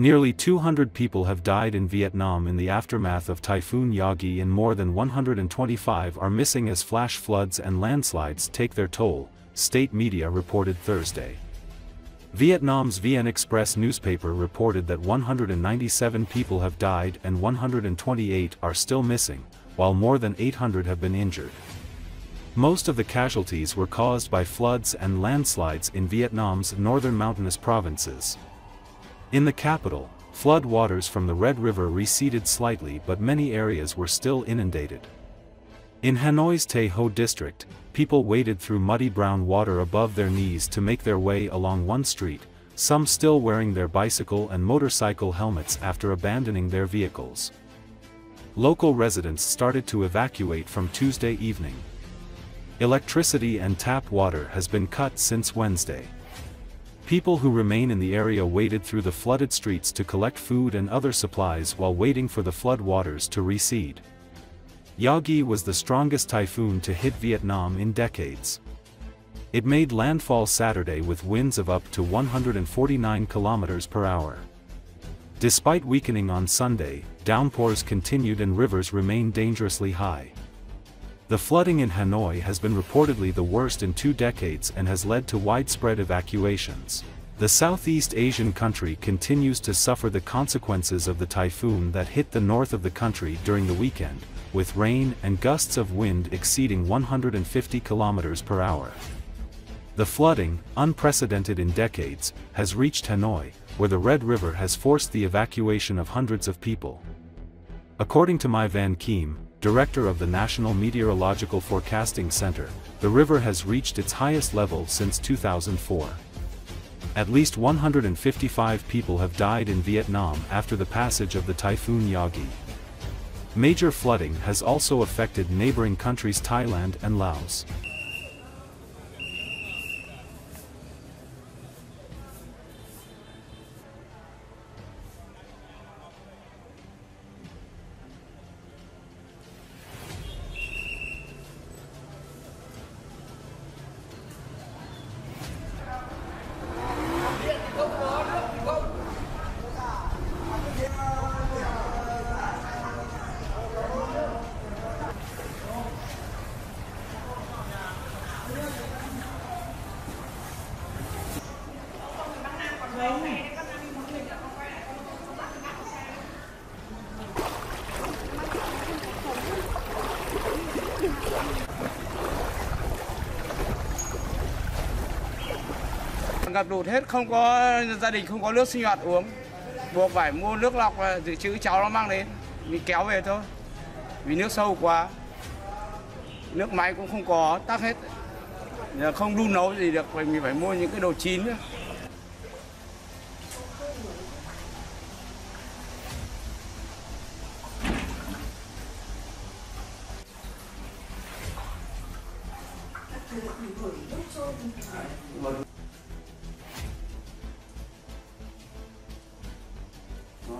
Nearly 200 people have died in Vietnam in the aftermath of Typhoon Yagi, and more than 125 are missing as flash floods and landslides take their toll, state media reported Thursday. Vietnam's VNExpress newspaper reported that 197 people have died and 128 are still missing, while more than 800 have been injured. Most of the casualties were caused by floods and landslides in Vietnam's northern mountainous provinces. In the capital, flood waters from the Red River receded slightly, but many areas were still inundated. In Hanoi's Tay Ho district, people waded through muddy brown water above their knees to make their way along one street, some still wearing their bicycle and motorcycle helmets after abandoning their vehicles. Local residents started to evacuate from Tuesday evening. Electricity and tap water has been cut since Wednesday. People who remain in the area waded through the flooded streets to collect food and other supplies while waiting for the flood waters to recede. Yagi was the strongest typhoon to hit Vietnam in decades. It made landfall Saturday with winds of up to 149 km per hour. Despite weakening on Sunday, downpours continued and rivers remain dangerously high. The flooding in Hanoi has been reportedly the worst in 2 decades and has led to widespread evacuations. The Southeast Asian country continues to suffer the consequences of the typhoon that hit the north of the country during the weekend, with rain and gusts of wind exceeding 150 kilometers per hour. The flooding, unprecedented in decades, has reached Hanoi, where the Red River has forced the evacuation of hundreds of people. According to Mai Van Khiem, director of the National Meteorological Forecasting Center, the river has reached its highest level since 2004. At least 155 people have died in Vietnam after the passage of the Typhoon Yagi. Major flooding has also affected neighboring countries Thailand and Laos. Ngập lụt hết, không có gia đình, không có nước sinh hoạt uống, buộc phải mua nước lọc dự trữ. Cháu nó mang đến, mình kéo về thôi, vì nước sâu quá, nước máy cũng không có, tắc hết, không đun nấu gì được, mình phải mua những cái đồ chín nữa.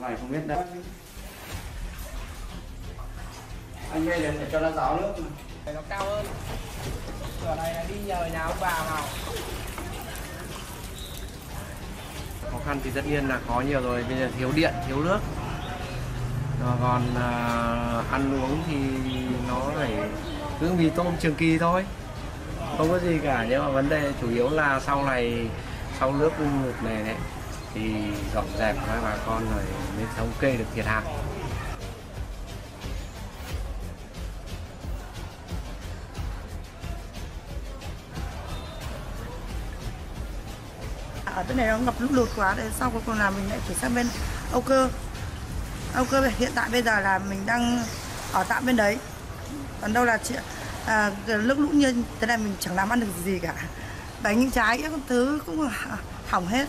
Này không biết đâu. Anh đây là phải cho nó ráo nước mà. Nó cao hơn. Giờ này là đi nhờ nhà ông bà vào. Khó khăn thì tất nhiên là có nhiều rồi. Bây giờ thiếu điện, thiếu nước. Rồi còn ăn uống thì nó phải cứ mì tôm trường kỳ thôi. Không có gì cả. Nhưng mà vấn đề chủ yếu là sau này, sau nước lụt này đấy, thì dọn dẹp với bà con rồi mới thống kê được thiệt hại. Ở bên này nó ngập lụt quá, sau cuối cùng là mình lại chuyển sang bên Âu Cơ. Âu Cơ hiện tại bây giờ là mình đang ở tạm bên đấy. Còn đâu là nước lũ như thế này mình chẳng làm ăn được gì cả. Bánh trái các thứ cũng hỏng hết.